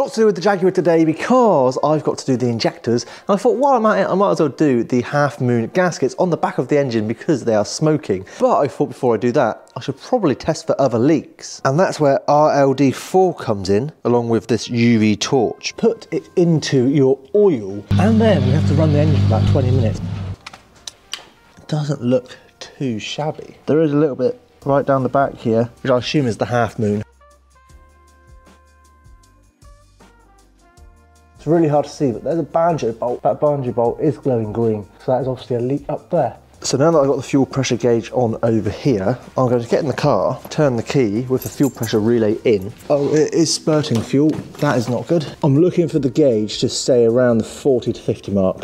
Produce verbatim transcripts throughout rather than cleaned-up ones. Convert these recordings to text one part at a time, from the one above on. Lot to do with the Jaguar today because I've got to do the injectors, and I thought while I'm at it I might as well do the half moon gaskets on the back of the engine because they are smoking. But I thought before I do that I should probably test for other leaks, and that's where R L D four comes in along with this U V torch. Put it into your oil and then we have to run the engine for about twenty minutes. It doesn't look too shabby. There is a little bit right down the back here which I assume is the half moon. It's really hard to see, but there's a banjo bolt. That banjo bolt is glowing green, so that is obviously a leak up there. So now that I've got the fuel pressure gauge on over here, I'm going to get in the car, turn the key with the fuel pressure relay in. Oh, it is spurting fuel. That is not good. I'm looking for the gauge to stay around the forty to fifty mark.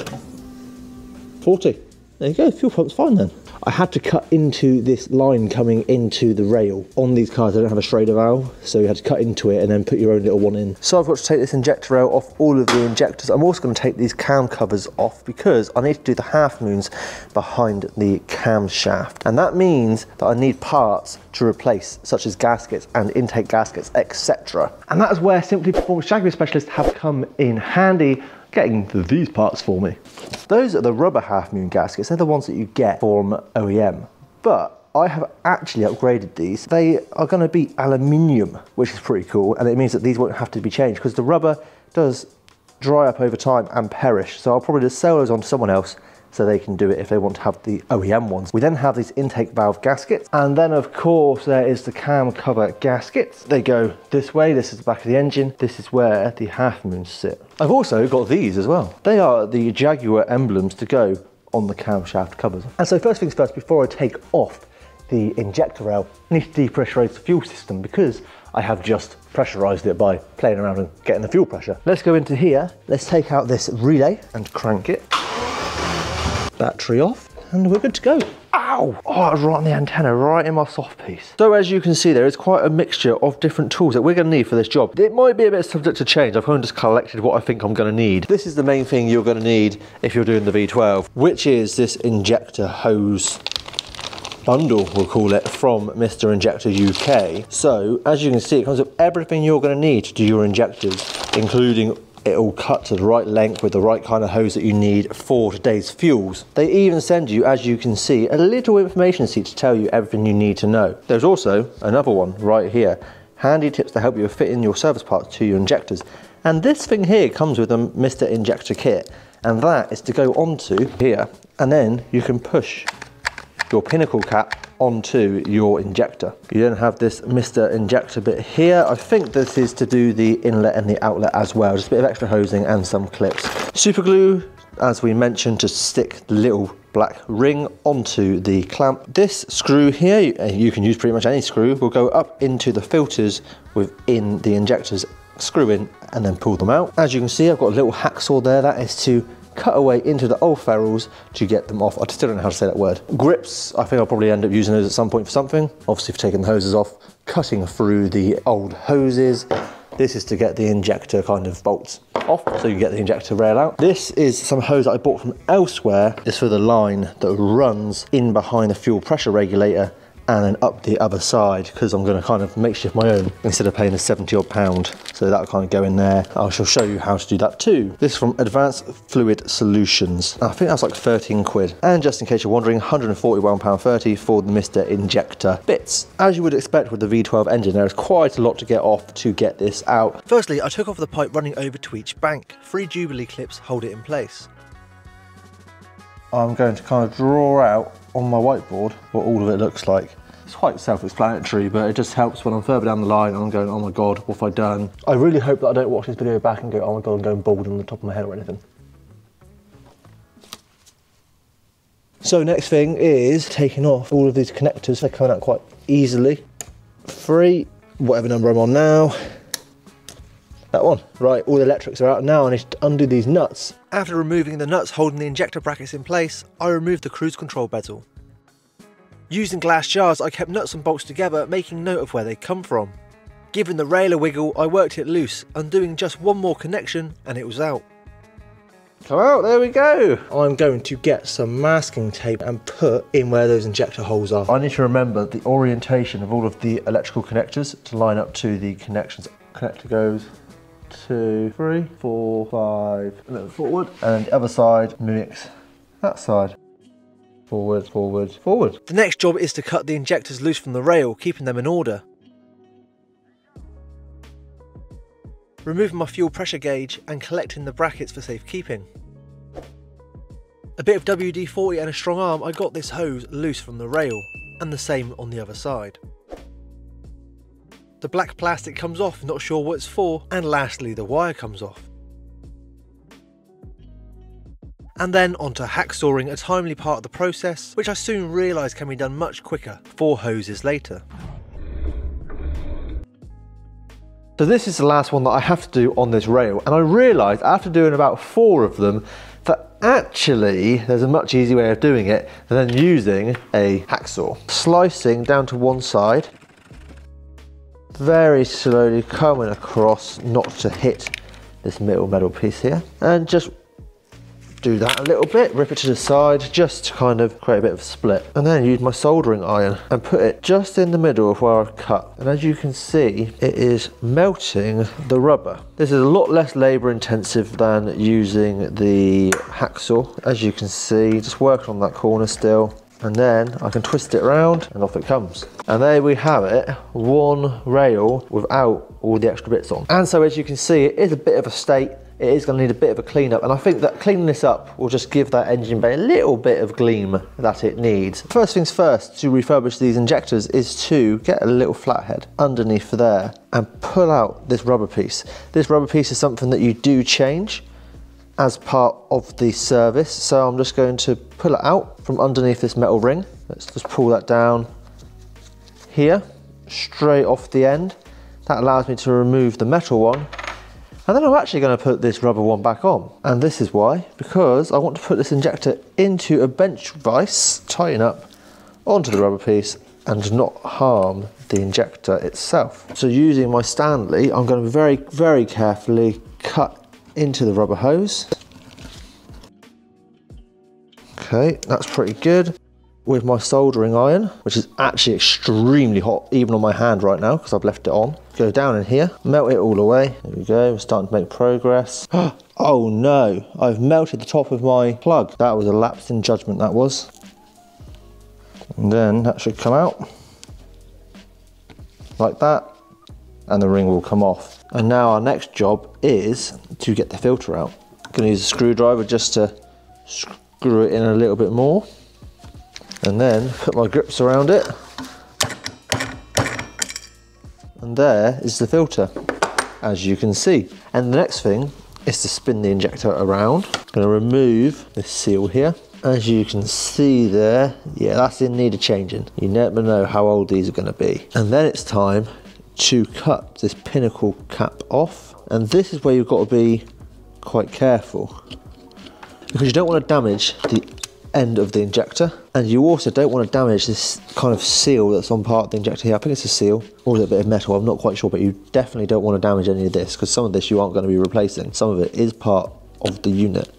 forty. There you go, fuel pump's fine then. I had to cut into this line coming into the rail. On these cars they don't have a Schrader valve, so you had to cut into it and then put your own little one in. So I've got to take this injector rail off all of the injectors. I'm also going to take these cam covers off because I need to do the half moons behind the camshaft, and that means that I need parts to replace, such as gaskets and intake gaskets, et cetera. And that is where Simply Performance Jaguar Specialists have come in handy, getting these parts for me. Those are the rubber half moon gaskets. They're the ones that you get from O E M, but I have actually upgraded these. They are going to be aluminium, which is pretty cool, and it means that these won't have to be changed because the rubber does dry up over time and perish, so I'll probably just sell those on to someone else so they can do it if they want to have the O E M ones. We then have these intake valve gaskets, and then of course there is the cam cover gaskets. They go this way. This is the back of the engine. This is where the half moons sit. I've also got these as well. They are the Jaguar emblems to go on the camshaft covers. And so first things first, before I take off the injector rail, I need to depressurise the fuel system because I have just pressurised it by playing around and getting the fuel pressure. Let's go into here. Let's take out this relay and crank it. Battery off, and we're good to go. Ow! Oh, I was right on the antenna, right in my soft piece. So as you can see, there is quite a mixture of different tools that we're gonna need for this job. It might be a bit subject to change. I've only just collected what I think I'm gonna need. This is the main thing you're gonna need if you're doing the V twelve, which is this injector hose bundle, we'll call it, from Mister Injector U K. So as you can see, it comes with everything you're gonna need to do your injectors, including it all cut to the right length with the right kind of hose that you need for today's fuels. They even send you, as you can see, a little information sheet to tell you everything you need to know. There's also another one right here, handy tips to help you fit in your service parts to your injectors. And this thing here comes with a Mister Injector kit, and that is to go onto here, and then you can push your pinnacle cap onto your injector. You then have this Mister Injector bit here. I think this is to do the inlet and the outlet as well, just a bit of extra hosing and some clips. Super glue, as we mentioned, to stick the little black ring onto the clamp. This screw here, you can use pretty much any screw, will go up into the filters within the injectors, screw in and then pull them out. As you can see, I've got a little hacksaw there. That is to cut away into the old ferrules to get them off. I still don't know how to say that word. Grips, I think I'll probably end up using those at some point for something. Obviously for taking the hoses off, cutting through the old hoses. This is to get the injector kind of bolts off, so you can get the injector rail out. This is some hose that I bought from elsewhere. It's for the line that runs in behind the fuel pressure regulator and then up the other side, because I'm gonna kind of makeshift my own instead of paying a seventy odd pound. So that'll kind of go in there. I shall show you how to do that too. This is from Advanced Fluid Solutions. I think that's like thirteen quid. And just in case you're wondering, one hundred and forty-one pound thirty for the Mister Injector bits. As you would expect with the V twelve engine, there is quite a lot to get off to get this out. Firstly, I took off the pipe running over to each bank. Three Jubilee clips hold it in place. I'm going to kind of draw out on my whiteboard what all of it looks like. It's quite self-explanatory, but it just helps when I'm further down the line and I'm going, oh my God, what have I done? I really hope that I don't watch this video back and go, oh my God, I'm going bald on the top of my head or anything. So next thing is taking off all of these connectors. They're coming out quite easily. Three, whatever number I'm on now. That one. Right, all the electrics are out now. I need to undo these nuts. After removing the nuts holding the injector brackets in place, I removed the cruise control bezel. Using glass jars, I kept nuts and bolts together, making note of where they come from. Giving the rail a wiggle, I worked it loose, undoing just one more connection and it was out. Come out, there we go. I'm going to get some masking tape and put in where those injector holes are. I need to remember the orientation of all of the electrical connectors to line up to the connections. Connector goes two, three, four, five, and then forward. And then the other side mimics that side. Forward, forward, forward. The next job is to cut the injectors loose from the rail, keeping them in order. Removing my fuel pressure gauge and collecting the brackets for safekeeping. A bit of W D forty and a strong arm, I got this hose loose from the rail, and the same on the other side. The black plastic comes off, not sure what it's for, and lastly the wire comes off. And then onto hacksawing, a timely part of the process, which I soon realised can be done much quicker, four hoses later. So this is the last one that I have to do on this rail, and I realised after doing about four of them that actually there's a much easier way of doing it than using a hacksaw. Slicing down to one side, very slowly coming across not to hit this middle metal piece here, and just do that a little bit, rip it to the side just to kind of create a bit of a split, and then use my soldering iron and put it just in the middle of where I've cut, and as you can see it is melting the rubber. This is a lot less labor intensive than using the hacksaw, as you can see, just working on that corner still. And then I can twist it around and off it comes. And there we have it, one rail without all the extra bits on. And so as you can see, it is a bit of a state. It is going to need a bit of a clean up, and I think that cleaning this up will just give that engine bay a little bit of gleam that it needs. First things first, to refurbish these injectors is to get a little flathead underneath there and pull out this rubber piece. This rubber piece is something that you do change as part of the service, so I'm just going to pull it out from underneath this metal ring. Let's just pull that down here, straight off the end. That allows me to remove the metal one, and then I'm actually going to put this rubber one back on. And this is why, because I want to put this injector into a bench vise, tighten up onto the rubber piece and not harm the injector itself. So using my Stanley, I'm going to very, very carefully cut into the rubber hose. Okay, that's pretty good. With my soldering iron, which is actually extremely hot, even on my hand right now, because I've left it on. Go down in here, melt it all away. There we go, we're starting to make progress. Oh no, I've melted the top of my plug. That was a lapse in judgment, that was. And then that should come out. Like that. And the ring will come off. And now our next job is to get the filter out. I'm gonna use a screwdriver just to screw it in a little bit more, and then put my grips around it. And there is the filter, as you can see. And the next thing is to spin the injector around. I'm gonna remove this seal here. As you can see there, yeah, that's in need of changing. You never know how old these are gonna be. And then it's time to cut this pinnacle cap off, and this is where you've got to be quite careful, because you don't want to damage the end of the injector, and you also don't want to damage this kind of seal that's on part of the injector here. I think it's a seal or a bit of metal, I'm not quite sure, but you definitely don't want to damage any of this, because some of this you aren't going to be replacing, some of it is part of the unit.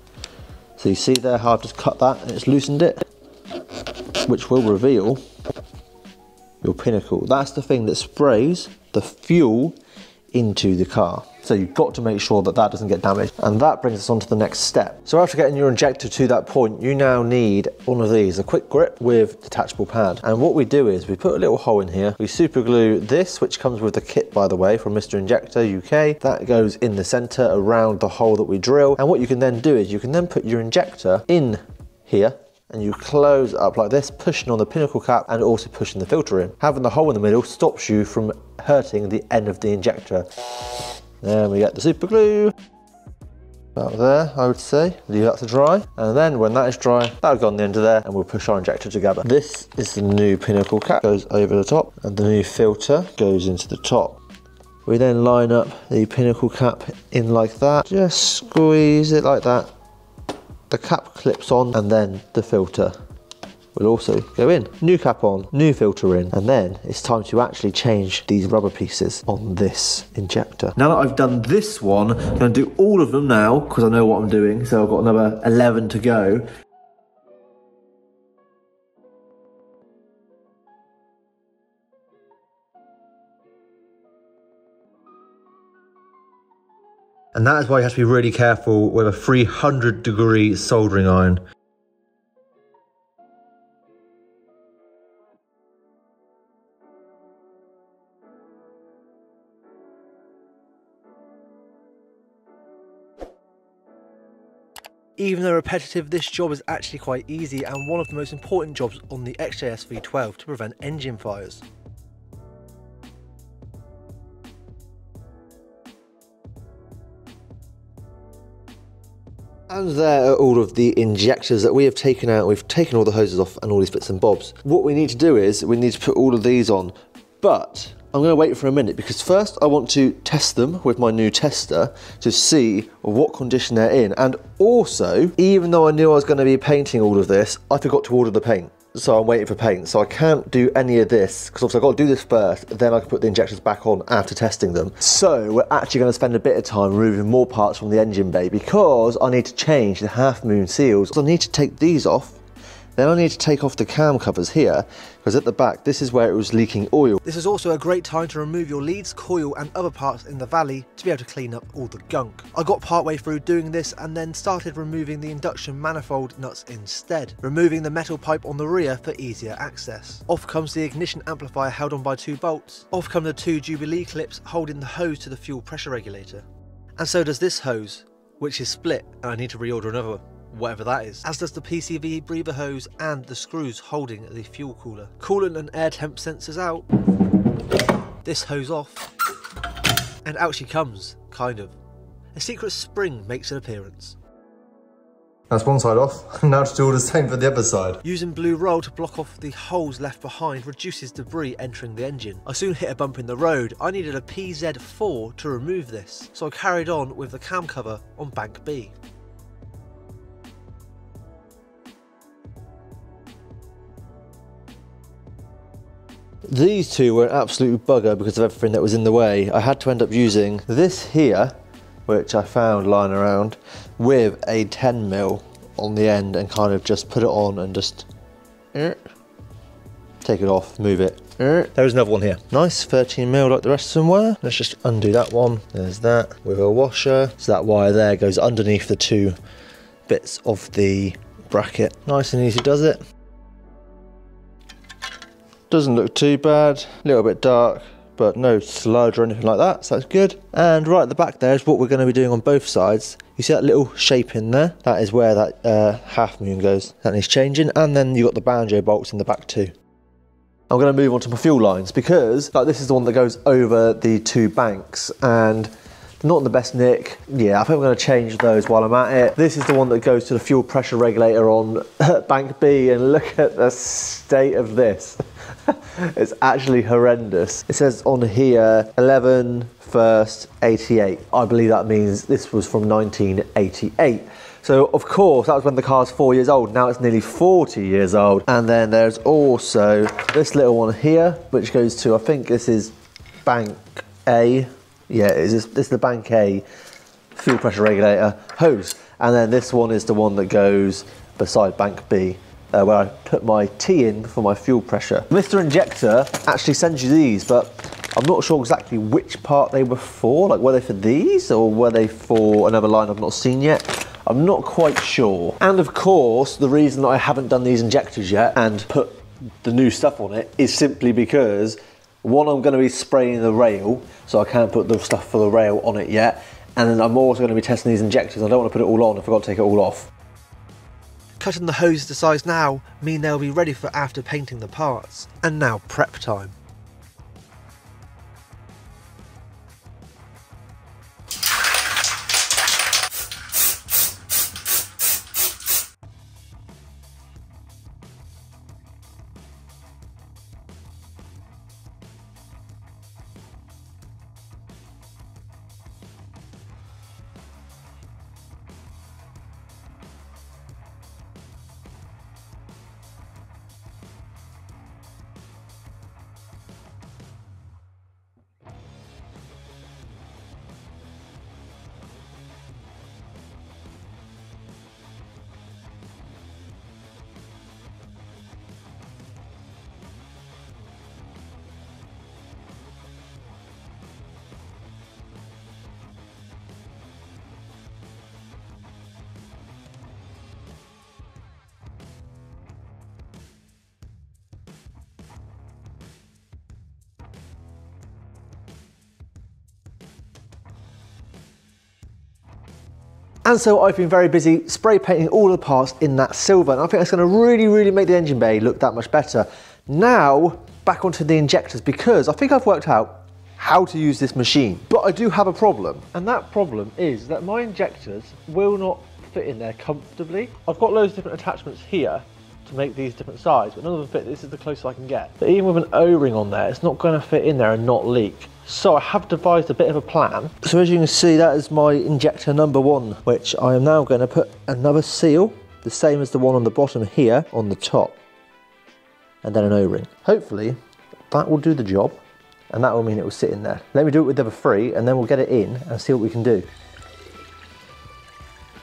So you see there how I've just cut that and it's loosened it, which will reveal your pinnacle. That's the thing that sprays the fuel into the car. So you've got to make sure that that doesn't get damaged. And that brings us on to the next step. So after getting your injector to that point, you now need one of these, a quick grip with detachable pad. And what we do is we put a little hole in here. We super glue this, which comes with the kit, by the way, from Mister Injector U K. That goes in the center around the hole that we drill. And what you can then do is you can then put your injector in here, and you close up like this, pushing on the pinnacle cap and also pushing the filter in. Having the hole in the middle stops you from hurting the end of the injector. Then we get the super glue. About there, I would say. Leave that to dry. And then when that is dry, that'll go on the end of there, and we'll push our injector together. This is the new pinnacle cap, goes over the top, and the new filter goes into the top. We then line up the pinnacle cap in like that. Just squeeze it like that. The cap clips on, and then the filter will also go in. New cap on, new filter in, and then it's time to actually change these rubber pieces on this injector. Now that I've done this one, I'm gonna do all of them now, because I know what I'm doing, so I've got another eleven to go. And that is why you have to be really careful with a three hundred degree soldering iron. Even though repetitive, this job is actually quite easy and one of the most important jobs on the X J S V twelve to prevent engine fires. And there are all of the injectors that we have taken out. We've taken all the hoses off and all these bits and bobs. What we need to do is we need to put all of these on, but I'm going to wait for a minute because first I want to test them with my new tester to see what condition they're in. And also, even though I knew I was going to be painting all of this, I forgot to order the paint. So I'm waiting for paint. So I can't do any of this because obviously I've got to do this first, then I can put the injectors back on after testing them. So we're actually going to spend a bit of time removing more parts from the engine bay because I need to change the half moon seals. So I need to take these off. Then I need to take off the cam covers here, because at the back, this is where it was leaking oil. This is also a great time to remove your leads, coil and other parts in the valley to be able to clean up all the gunk. I got partway through doing this and then started removing the induction manifold nuts instead, removing the metal pipe on the rear for easier access. Off comes the ignition amplifier held on by two bolts. Off come the two Jubilee clips holding the hose to the fuel pressure regulator. And so does this hose, which is split and I need to reorder another one. Whatever that is, as does the P C V breather hose and the screws holding the fuel cooler. Coolant and air temp sensors out, this hose off, and out she comes, kind of. A secret spring makes an appearance. That's one side off, now to do all the same for the other side. Using blue roll to block off the holes left behind reduces debris entering the engine. I soon hit a bump in the road, I needed a P Z four to remove this, so I carried on with the cam cover on bank B. These two were an absolute bugger because of everything that was in the way. I had to end up using this here, which I found lying around, with a ten mil on the end and kind of just put it on and just er, take it off, move it. Er. There's another one here. Nice thirteen mil like the rest of them were. Let's just undo that one. There's that with a washer. So that wire there goes underneath the two bits of the bracket. Nice and easy does it. Doesn't look too bad, a little bit dark, but no sludge or anything like that, so that's good. And right at the back there is what we're going to be doing on both sides. You see that little shape in there? That is where that uh, half moon goes. That needs changing, and then you've got the banjo bolts in the back too. I'm going to move on to my fuel lines because like, this is the one that goes over the two banks, and not in the best nick. Yeah, I think I'm going to change those while I'm at it. This is the one that goes to the fuel pressure regulator on bank B, and look at the state of this. It's actually horrendous. It says on here eleven first eighty-eight. I believe that means this was from nineteen eighty-eight. So of course that was when the car's four years old. Now it's nearly forty years old. And then there's also this little one here, which goes to, I think this is bank A. Yeah, this is this is the bank A fuel pressure regulator hose. And then this one is the one that goes beside bank B, uh, where I put my T in for my fuel pressure. Mister Injector actually sends you these, but I'm not sure exactly which part they were for. Like, were they for these or were they for another line I've not seen yet? I'm not quite sure. And of course, the reason that I haven't done these injectors yet and put the new stuff on it is simply because one, I'm going to be spraying the rail, so I can't put the stuff for the rail on it yet. And then I'm also going to be testing these injectors. I don't want to put it all on, I forgot to take it all off. Cutting the hose to size now mean they'll be ready for after painting the parts. And now prep time. And so I've been very busy spray painting all the parts in that silver, and I think that's going to really, really make the engine bay look that much better. Now, back onto the injectors, because I think I've worked out how to use this machine, but I do have a problem. And that problem is that my injectors will not fit in there comfortably. I've got loads of different attachments here to make these different sizes, but none of them fit. This is the closest I can get. But even with an O-ring on there, it's not going to fit in there and not leak. So I have devised a bit of a plan. So as you can see, that is my injector number one, which I am now going to put another seal, the same as the one on the bottom here, on the top, and then an O-ring. Hopefully that will do the job, and that will mean it will sit in there. Let me do it with number three, and then we'll get it in and see what we can do.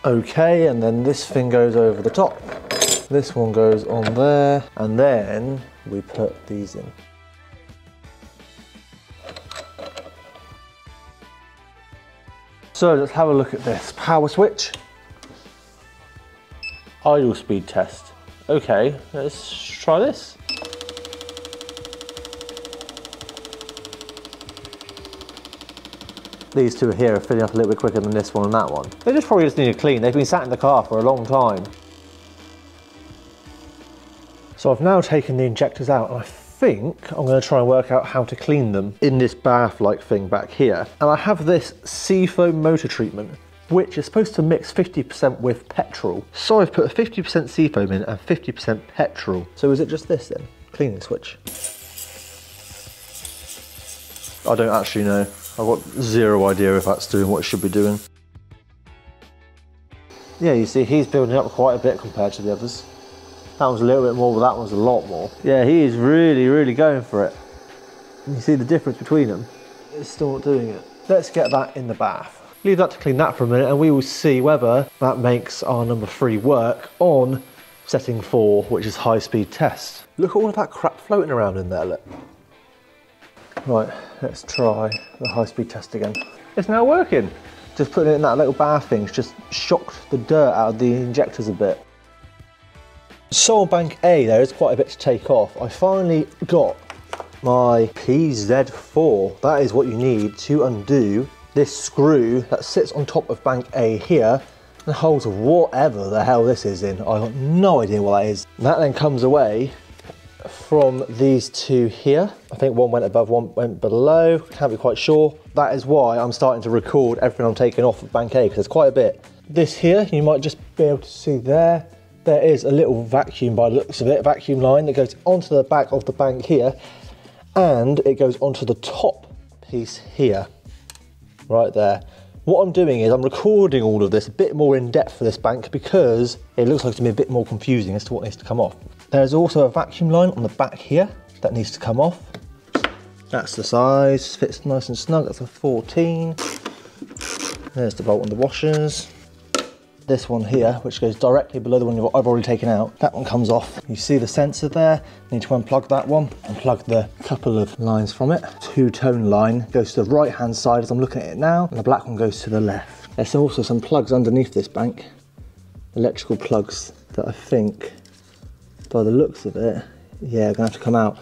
Okay, and then this thing goes over the top. This one goes on there, and then we put these in. So let's have a look at this. Power switch. Idle speed test. Okay, let's try this. These two here are filling up a little bit quicker than this one and that one. They just probably just need a clean. They've been sat in the car for a long time. So I've now taken the injectors out, and I think I'm going to try and work out how to clean them in this bath-like thing back here. And I have this Seafoam motor treatment, which is supposed to mix fifty percent with petrol. So I've put fifty percent Seafoam in and fifty percent petrol. So is it just this then? Cleaning switch. I don't actually know. I've got zero idea if that's doing what it should be doing. Yeah, you see, he's building up quite a bit compared to the others. That one's a little bit more, but that one's a lot more. Yeah, he is really, really going for it. You see the difference between them? It's still not doing it. Let's get that in the bath. Leave that to clean that for a minute, and we will see whether that makes our number three work on setting four, which is high speed test. Look at all of that crap floating around in there, look. Right, let's try the high speed test again. It's now working. Just putting it in that little bath thing's just shocked the dirt out of the injectors a bit. So on bank A, there is quite a bit to take off. I finally got my P Z four. That is what you need to undo this screw that sits on top of bank A here and holds whatever the hell this is in. I've got no idea what that is. That then comes away from these two here. I think one went above, one went below. Can't be quite sure. That is why I'm starting to record everything I'm taking off of bank A, because there's quite a bit. This here, you might just be able to see there. There is a little vacuum by the looks of it, a vacuum line that goes onto the back of the bank here, and it goes onto the top piece here, right there. What I'm doing is I'm recording all of this a bit more in depth for this bank, because it looks like to me a bit more confusing as to what needs to come off. There's also a vacuum line on the back here that needs to come off. That's the size, fits nice and snug, that's a fourteen. There's the bolt on the washers. This one here, which goes directly below the one I've already taken out. That one comes off. You see the sensor there. You need to unplug that one and plug the couple of lines from it. Two-tone line goes to the right-hand side as I'm looking at it now, and the black one goes to the left. There's also some plugs underneath this bank, electrical plugs that I think, by the looks of it, yeah, are gonna have to come out.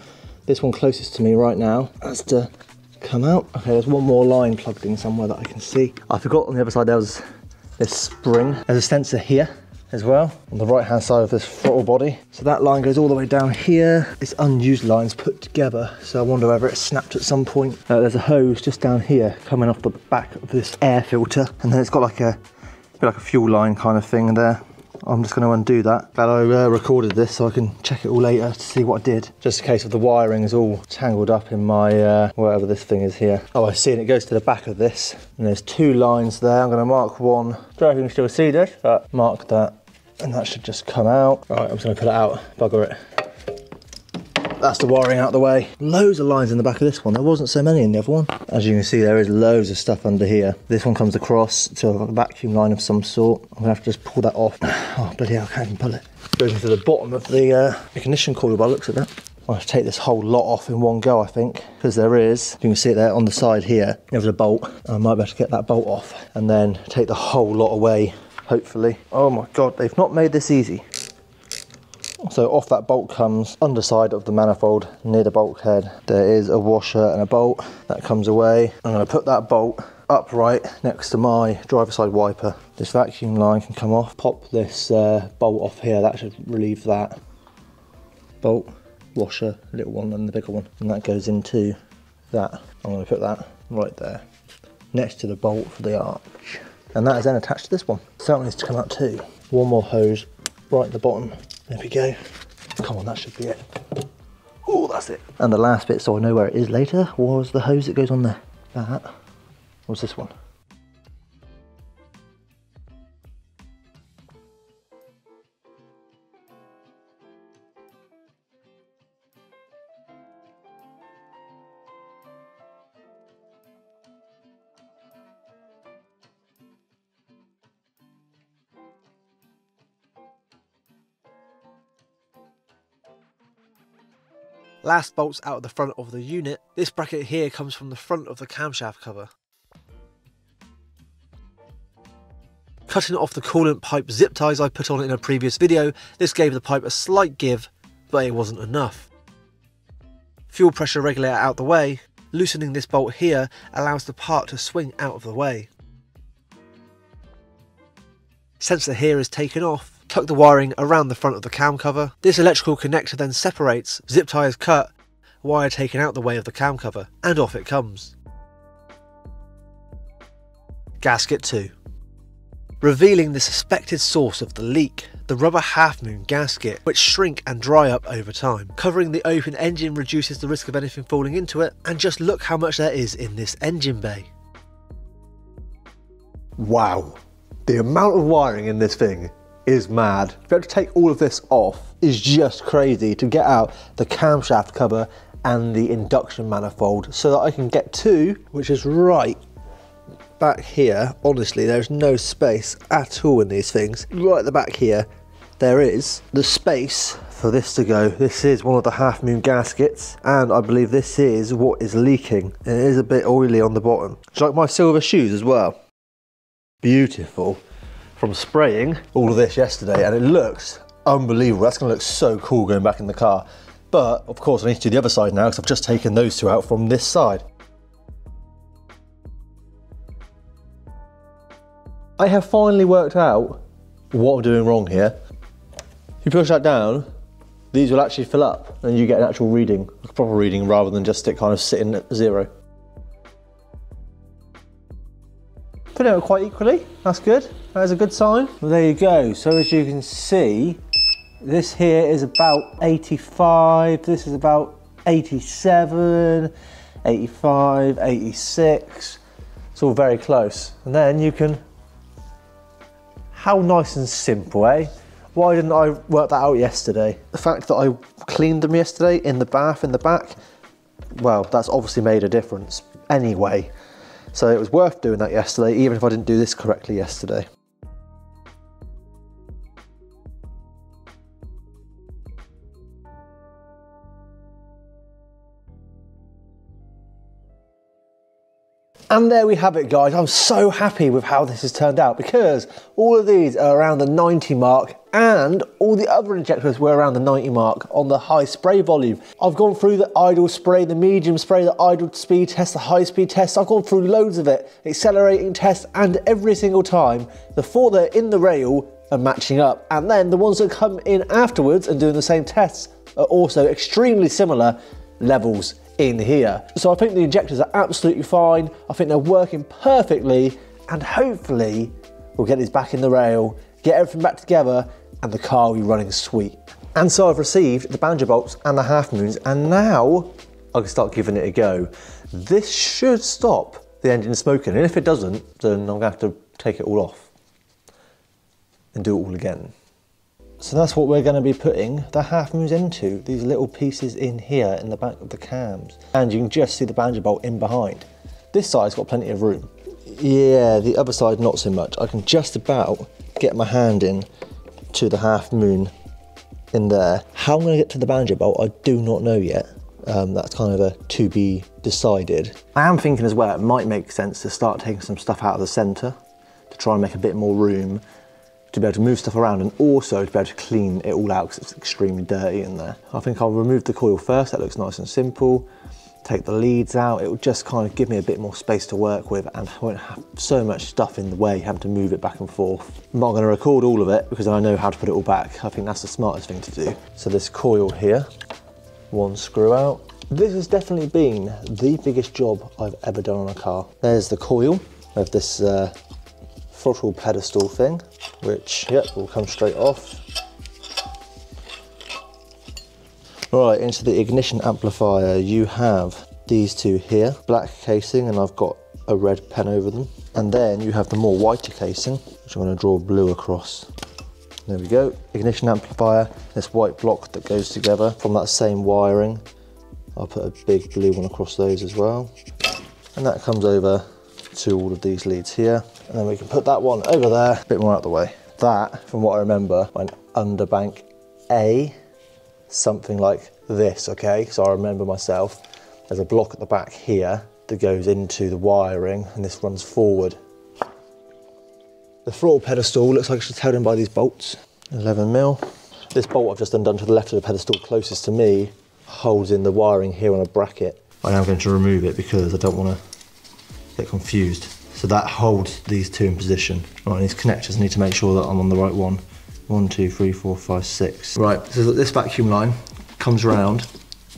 This one closest to me right now has to come out. Okay, there's one more line plugged in somewhere that I can see. I forgot on the other side there was this spring. There's a sensor here as well, on the right hand side of this throttle body. So that line goes all the way down here. This unused line's put together, so I wonder whether it's snapped at some point. Uh, there's a hose just down here coming off the back of this air filter, and then it's got like a, a bit like a fuel line kind of thing there. I'm just going to undo that. Glad I uh, recorded this so I can check it all later to see what I did. Just a case of the wiring is all tangled up in my, uh, whatever this thing is here. Oh, I see, and it goes to the back of this. And there's two lines there. I'm going to mark one. Don't know if you can still see this, but mark that. And that should just come out. All right, I'm just going to pull it out, bugger it. That's the wiring out of the way. Loads of lines in the back of this one. There wasn't so many in the other one. As you can see, there is loads of stuff under here. This one comes across to a vacuum line of some sort. I'm gonna have to just pull that off. Oh, bloody hell, I can't even pull it. Goes into the bottom of the uh, ignition coil by the looks of it. I'll have to take this whole lot off in one go, I think, because there is, you can see it there on the side here, there's a bolt. I might be able to get that bolt off and then take the whole lot away, hopefully. Oh my God, they've not made this easy. So off that bolt comes, underside of the manifold, near the bulkhead. There is a washer and a bolt that comes away. I'm going to put that bolt upright next to my driver's side wiper. This vacuum line can come off. Pop this uh, bolt off here, that should relieve that. Bolt, washer, little one and the bigger one. And that goes into that. I'm gonna put that right there, next to the bolt for the arch. And that is then attached to this one. So that needs to come out too. One more hose right at the bottom. There we go. Come on, that should be it. Oh, that's it. And the last bit, so I know where it is later, was the hose that goes on there. That was this one. Last bolt's out of the front of the unit. This bracket here comes from the front of the camshaft cover. Cutting off the coolant pipe zip ties I put on in a previous video, this gave the pipe a slight give, but it wasn't enough. Fuel pressure regulator out the way, loosening this bolt here allows the part to swing out of the way. Sensor here is taken off. Tuck the wiring around the front of the cam cover. This electrical connector then separates, zip tie is cut, wire taken out the way of the cam cover, and off it comes. Gasket two. Revealing the suspected source of the leak, the rubber half moon gasket, which shrink and dry up over time. Covering the open engine reduces the risk of anything falling into it, and just look how much there is in this engine bay. Wow, the amount of wiring in this thing is mad. To be able to take all of this off is just crazy, to get out the camshaft cover and the induction manifold so that I can get to, which is right back here. Honestly, there's no space at all in these things. Right at the back here, there is the space for this to go. This is one of the half moon gaskets, and I believe this is what is leaking. It is a bit oily on the bottom. It's like my silver shoes as well. Beautiful. From spraying all of this yesterday, and it looks unbelievable. That's gonna look so cool going back in the car. But of course I need to do the other side now, because I've just taken those two out from this side. I have finally worked out what I'm doing wrong here. If you push that down, these will actually fill up and you get an actual reading, a proper reading, rather than just it kind of sitting at zero. Put it out quite equally, that's good. That is a good sign. Well, there you go. So as you can see, this here is about eighty-five, this is about eighty-seven, eighty-five, eighty-six. It's all very close. And then you can, how nice and simple, eh? Why didn't I work that out yesterday? The fact that I cleaned them yesterday in the bath, in the back, well, that's obviously made a difference anyway. So it was worth doing that yesterday, even if I didn't do this correctly yesterday. And there we have it, guys. I'm so happy with how this has turned out, because all of these are around the ninety mark, and all the other injectors were around the ninety mark on the high spray volume. I've gone through the idle spray, the medium spray, the idle speed test, the high speed test. I've gone through loads of it, accelerating tests, and every single time, the four that are in the rail are matching up. And then the ones that come in afterwards and doing the same tests are also extremely similar levels in here. So I think the injectors are absolutely fine. I think they're working perfectly, and hopefully we'll get these back in the rail, get everything back together, and the car will be running sweet. And so I've received the banjo bolts and the half moons, and now I can start giving it a go. This should stop the engine smoking, and if it doesn't, then I'm gonna have to take it all off and do it all again. So that's what we're going to be putting the half moons into, these little pieces in here in the back of the cams. And you can just see the banjo bolt in behind. This side's got plenty of room. Yeah, the other side not so much. I can just about get my hand in to the half moon in there. How I'm going to get to the banjo bolt, I do not know yet. Um, that's kind of a to be decided. I am thinking as well, it might make sense to start taking some stuff out of the centre to try and make a bit more room, to be able to move stuff around, and also to be able to clean it all out, because it's extremely dirty in there. I think I'll remove the coil first, that looks nice and simple. take the leads out. It will just kind of give me a bit more space to work with, and I won't have so much stuff in the way having to move it back and forth. I'm not going to record all of it because I know how to put it all back. I think that's the smartest thing to do. So this coil here, one screw out. This has definitely been the biggest job I've ever done on a car. There's the coil of this uh, throttle pedestal thing, which, yep, will come straight off. Right, into the ignition amplifier, you have these two here, black casing, and I've got a red pen over them. And then you have the more whiter casing, which I'm gonna draw blue across. There we go, ignition amplifier, this white block that goes together from that same wiring. I'll put a big blue one across those as well. And that comes over to all of these leads here. And then we can put that one over there, a bit more out of the way. That, from what I remember, went underbank A, something like this, okay? So I remember myself, there's a block at the back here that goes into the wiring, and this runs forward. The throttle pedestal looks like it's held in by these bolts, eleven mil. This bolt I've just undone to the left of the pedestal closest to me holds in the wiring here on a bracket. I am going to remove it because I don't want to get confused. So that holds these two in position. Right, these connectors, I need to make sure that I'm on the right one. One, two, three, four, five, six. Right, so this vacuum line comes around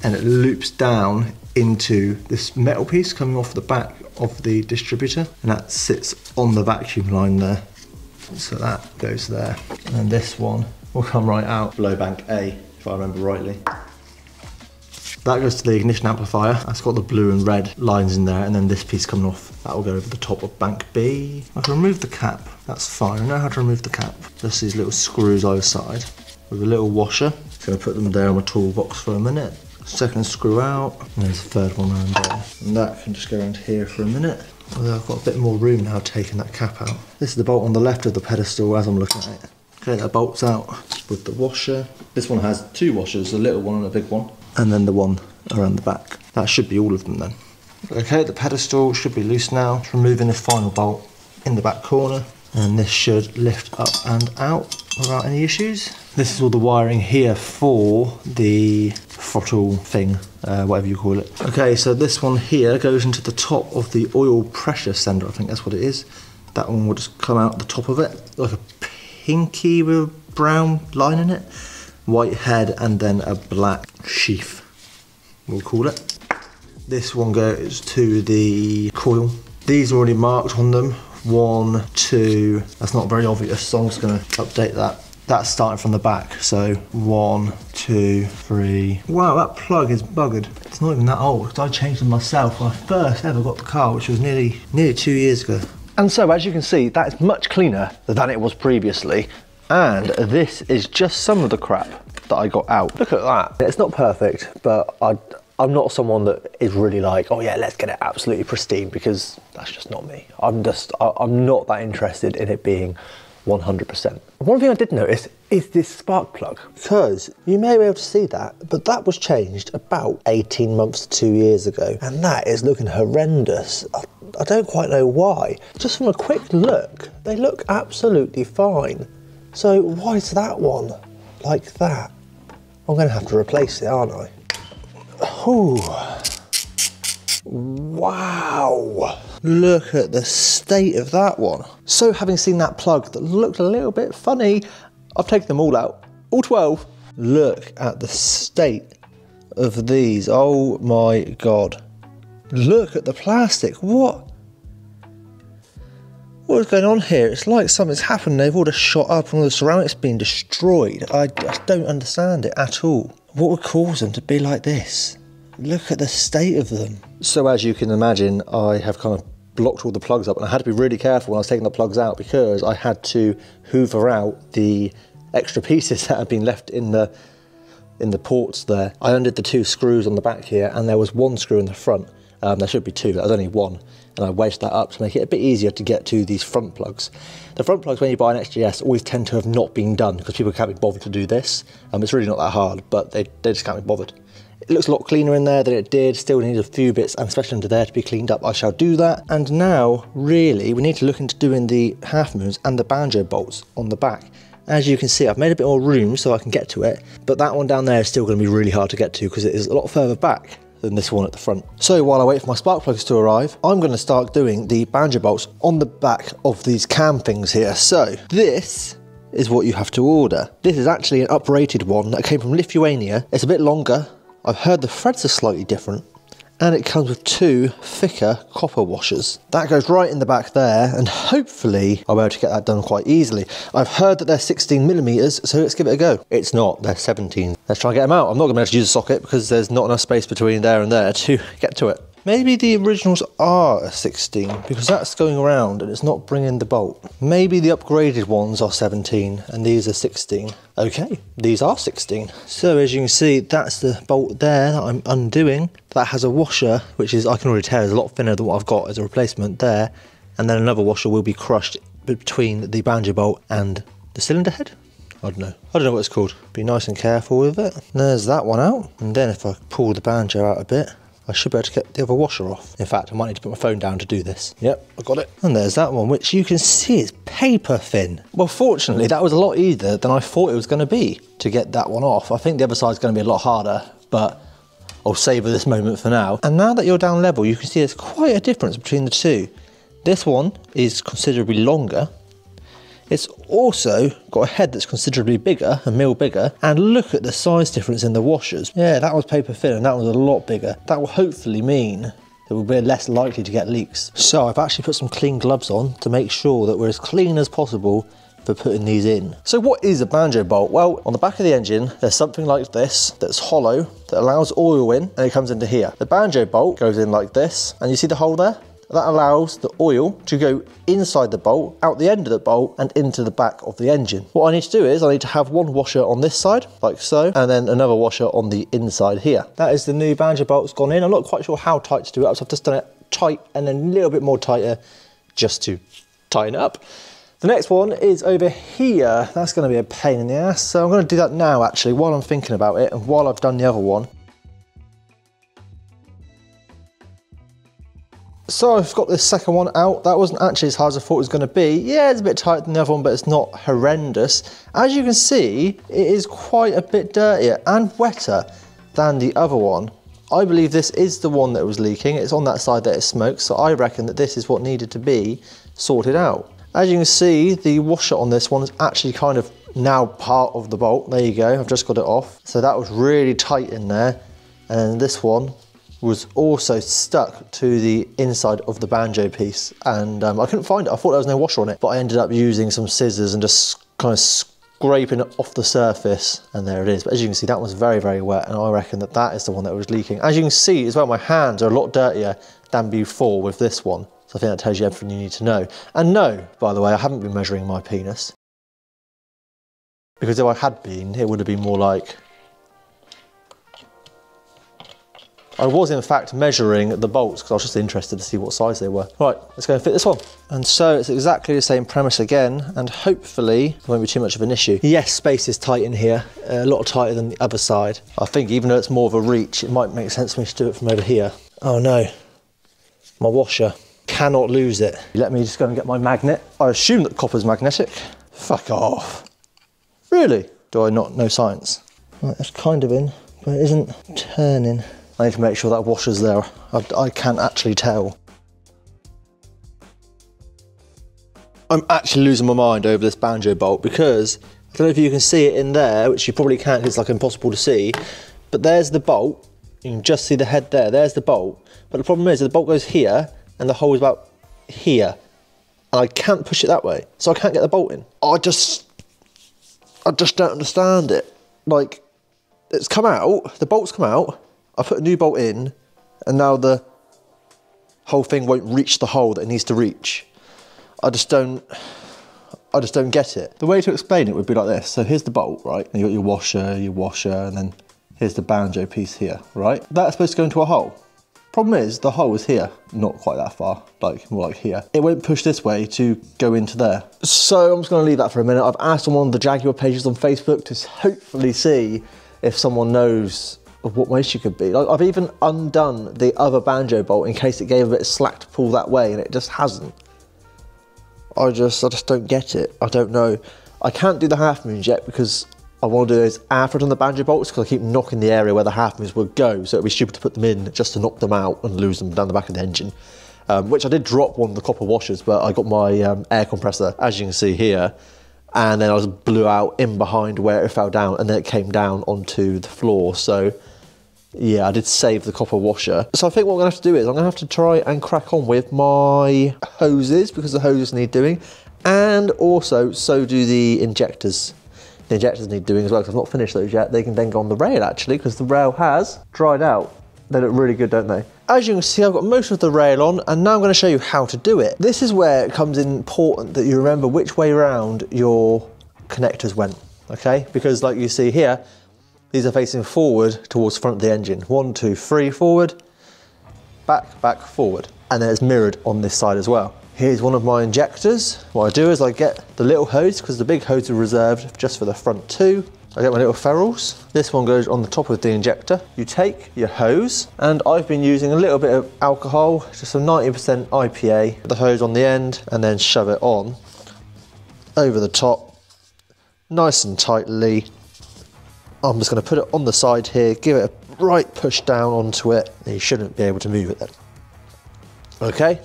and it loops down into this metal piece coming off the back of the distributor, and that sits on the vacuum line there. So that goes there. And then this one will come right out below bank A, if I remember rightly. That goes to the ignition amplifier. That's got the blue and red lines in there, and then this piece coming off. That will go over the top of bank B. I can remove the cap, that's fine. I know how to remove the cap. Just these little screws either side with a little washer. Just gonna put them there on my toolbox for a minute. Second screw out, and there's the third one around there. And that can just go around here for a minute. Although I've got a bit more room now taking that cap out. This is the bolt on the left of the pedestal as I'm looking at it. Okay, that bolts out with the washer. This one has two washers, a little one and a big one. And then the one around the back. That should be all of them then. Okay, the pedestal should be loose now. Just removing this final bolt in the back corner, and this should lift up and out without any issues. This is all the wiring here for the throttle thing, uh, whatever you call it. Okay, so this one here goes into the top of the oil pressure sender, I think that's what it is. That one will just come out the top of it, like a pinky with a brown line in it. White head and then a black sheath, we'll call it. This one goes to the coil. These are already marked on them. One, two, that's not very obvious, so I'm just gonna update that. That's starting from the back, so one, two, three. Wow, that plug is buggered. It's not even that old, because I changed them myself when I first ever got the car, which was nearly, nearly two years ago. And so, as you can see, that is much cleaner than it was previously. And this is just some of the crap that I got out. Look at that. It's not perfect, but I, I'm not someone that is really like, oh yeah, let's get it absolutely pristine, because that's just not me. I'm just, I, I'm not that interested in it being one hundred percent. One thing I did notice is this spark plug. Because you may be able to see that, but that was changed about eighteen months to two years ago. And that is looking horrendous. I, I don't quite know why. Just from a quick look, they look absolutely fine. So why is that one like that? I'm gonna have to replace it, aren't I? Ooh. Wow. Look at the state of that one. So having seen that plug that looked a little bit funny, I've taken them all out, all twelve. Look at the state of these, oh my God. Look at the plastic, what? What is going on here? It's like something's happened. They've all just shot up and all the ceramics been destroyed. I just don't understand it at all. What would cause them to be like this? Look at the state of them. So as you can imagine, I have kind of blocked all the plugs up, and I had to be really careful when I was taking the plugs out because I had to hoover out the extra pieces that had been left in the in the ports there. I undid the two screws on the back here, and there was one screw in the front. Um, there should be two, but there's only one. And I wedged that up to make it a bit easier to get to these front plugs. The front plugs, when you buy an X J S, always tend to have not been done because people can't be bothered to do this. Um, it's really not that hard, but they, they just can't be bothered. It looks a lot cleaner in there than it did, still needs a few bits, and especially under there to be cleaned up. I shall do that. And now, really, we need to look into doing the half moons and the banjo bolts on the back. As you can see, I've made a bit more room so I can get to it, but that one down there is still going to be really hard to get to because it is a lot further back. than this one at the front. So while I wait for my spark plugs to arrive, I'm going to start doing the banjo bolts on the back of these cam things here. So this is what you have to order. This is actually an uprated one that came from Lithuania. It's a bit longer. I've heard the threads are slightly different, and it comes with two thicker copper washers. That goes right in the back there, and hopefully I'll be able to get that done quite easily. I've heard that they're sixteen millimeters, so let's give it a go. It's not, they're seventeen. Let's try and get them out. I'm not gonna be able to use a socket because there's not enough space between there and there to get to it. Maybe the originals are a sixteen, because that's going around and it's not bringing the bolt. Maybe the upgraded ones are seventeen and these are sixteen. Okay, these are sixteen. So as you can see, that's the bolt there that I'm undoing. That has a washer, which is, I can already tell, is a lot thinner than what I've got as a replacement there. And then another washer will be crushed between the banjo bolt and the cylinder head. I don't know. I don't know what it's called. Be nice and careful with it. There's that one out. And then if I pull the banjo out a bit, I should be able to get the other washer off. In fact, I might need to put my phone down to do this. Yep, I got it. And there's that one, which you can see is paper thin. Well, fortunately, that was a lot easier than I thought it was going to be to get that one off. I think the other side's going to be a lot harder, but I'll savour this moment for now. And now that you're down level, you can see there's quite a difference between the two. This one is considerably longer. It's also got a head that's considerably bigger, a mil bigger, and look at the size difference in the washers. Yeah, that was paper thin and that was a lot bigger. That will hopefully mean that we'll be less likely to get leaks. So I've actually put some clean gloves on to make sure that we're as clean as possible for putting these in. So what is a banjo bolt? Well, on the back of the engine, there's something like this that's hollow, that allows oil in, and it comes into here. The banjo bolt goes in like this, and you see the hole there? That allows the oil to go inside the bolt, out the end of the bolt, and into the back of the engine. What I need to do is I need to have one washer on this side, like so, and then another washer on the inside here. That is the new banjo bolt's gone in. I'm not quite sure how tight to do it, so I've just done it tight and then a little bit more tighter just to tighten it up. The next one is over here. That's gonna be a pain in the ass, so I'm gonna do that now actually, while I'm thinking about it and while I've done the other one. So I've got this second one out. That wasn't actually as hard as I thought it was going to be. Yeah, it's a bit tighter than the other one, but it's not horrendous. As you can see, it is quite a bit dirtier and wetter than the other one. I believe this is the one that was leaking. It's on that side that it smokes, so I reckon that this is what needed to be sorted out. As you can see, the washer on this one is actually kind of now part of the bolt. There you go, I've just got it off. So that was really tight in there. And this one was also stuck to the inside of the banjo piece, and um, I couldn't find it. I thought there was no washer on it, but I ended up using some scissors and just kind of scraping it off the surface, and there it is. But as you can see, that was very, very wet, and I reckon that that is the one that was leaking. As you can see as well, my hands are a lot dirtier than before with this one, so I think that tells you everything you need to know. And no, by the way, I haven't been measuring my penis, because if I had been, it would have been more like... I was in fact measuring the bolts because I was just interested to see what size they were. Right, let's go and fit this one. And so it's exactly the same premise again, and hopefully it won't be too much of an issue. Yes, space is tight in here, a lot tighter than the other side. I think even though it's more of a reach, it might make sense for me to do it from over here. Oh no, my washer, cannot lose it. Let me just go and get my magnet. I assume that copper's magnetic. Fuck off. Really? Do I not know science? Right, that's kind of in, but it isn't turning. I need to make sure that washer's there. I, I can't actually tell. I'm actually losing my mind over this banjo bolt, because I don't know if you can see it in there, which you probably can't because it's like impossible to see, but there's the bolt. You can just see the head there. There's the bolt. But the problem is the bolt goes here and the hole is about here, and I can't push it that way, so I can't get the bolt in. I just, I just don't understand it. Like, it's come out, the bolt's come out, I put a new bolt in, and now the whole thing won't reach the hole that it needs to reach. I just don't, I just don't get it. The way to explain it would be like this. So here's the bolt, right? And you've got your washer, your washer, and then here's the banjo piece here, right? That's supposed to go into a hole. Problem is, the hole is here, not quite that far, like more like here. It won't push this way to go into there. So I'm just gonna leave that for a minute. I've asked on one of the Jaguar pages on Facebook to hopefully see if someone knows of what my issue could be. Like, I've even undone the other banjo bolt in case it gave a bit of slack to pull that way, and it just hasn't. I just, I just don't get it. I don't know. I can't do the half moons yet because I want to do those after I've done the banjo bolts because I keep knocking the area where the half moons would go, so it'd be stupid to put them in just to knock them out and lose them down the back of the engine. Um, which I did drop one of the copper washers, but I got my um, air compressor, as you can see here, and then I just blew out in behind where it fell down, and then it came down onto the floor. So yeah, I did save the copper washer. So I think what I'm gonna have to do is I'm gonna have to try and crack on with my hoses, because the hoses need doing, and also so do the injectors. The injectors need doing as well, because I've not finished those yet. They can then go on the rail actually, because the rail has dried out. They look really good, don't they? As you can see, I've got most of the rail on, and now I'm going to show you how to do it. This is where it comes in important that you remember which way around your connectors went, okay? Because like you see here, these are facing forward towards the front of the engine. One, two, three, forward, back, back, forward. And then it's mirrored on this side as well. Here's one of my injectors. What I do is I get the little hose, because the big hose are reserved just for the front two. I get my little ferrules. This one goes on the top of the injector. You take your hose, and I've been using a little bit of alcohol, just some ninety percent I P A. Put the hose on the end and then shove it on over the top, nice and tightly. I'm just gonna put it on the side here, give it a right push down onto it, and you shouldn't be able to move it then. Okay,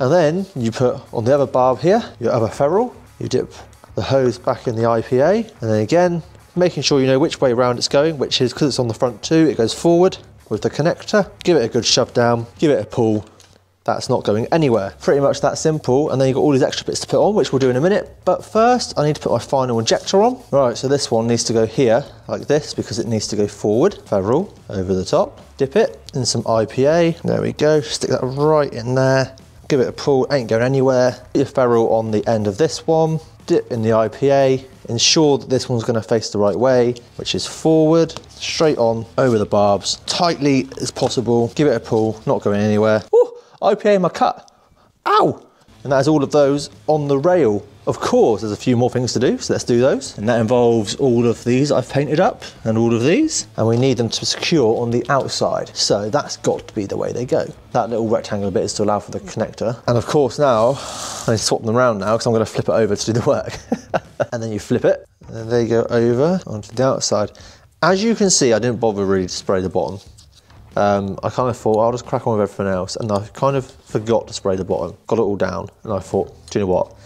and then you put on the other barb here, your other ferrule, you dip the hose back in the I P A, and then again, making sure you know which way round it's going, which is, because it's on the front too, it goes forward with the connector. Give it a good shove down, give it a pull. That's not going anywhere. Pretty much that simple. And then you've got all these extra bits to put on, which we'll do in a minute. But first, I need to put my final injector on. Right, so this one needs to go here, like this, because it needs to go forward. Ferrule, over the top. Dip it in some I P A. There we go, stick that right in there. Give it a pull, ain't going anywhere. Put your ferrule on the end of this one. Dip in the I P A, ensure that this one's gonna face the right way, which is forward, straight on, over the barbs, tightly as possible, give it a pull, not going anywhere. Ooh, I P A in my cut, ow! And that is all of those on the rail. Of course, there's a few more things to do, so let's do those. And that involves all of these I've painted up, and all of these, and we need them to secure on the outside. So that's got to be the way they go. That little rectangular bit is to allow for the connector. And of course now, I swap them around now, because I'm gonna flip it over to do the work. And then you flip it, and then they go over onto the outside. As you can see, I didn't bother really to spray the bottom. Um, I kind of thought, I'll just crack on with everything else, and I kind of forgot to spray the bottom. Got it all down, and I thought, do you know what?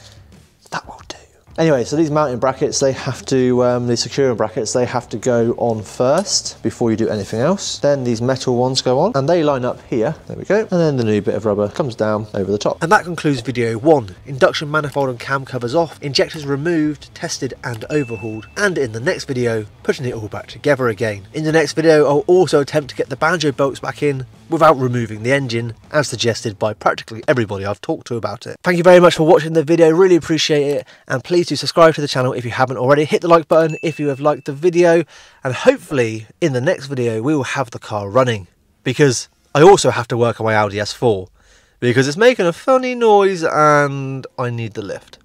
That will do. Anyway, so these mounting brackets, they have to, um, these securing brackets, they have to go on first before you do anything else. Then these metal ones go on, and they line up here, there we go. And then the new bit of rubber comes down over the top. And that concludes video one. Induction manifold and cam covers off, injectors removed, tested and overhauled. And in the next video, putting it all back together again. In the next video, I'll also attempt to get the banjo bolts back in without removing the engine, as suggested by practically everybody I've talked to about it. Thank you very much for watching the video, really appreciate it, and please do subscribe to the channel if you haven't already. Hit the like button if you have liked the video, and hopefully in the next video we will have the car running, because I also have to work on my Audi S four, because it's making a funny noise and I need the lift.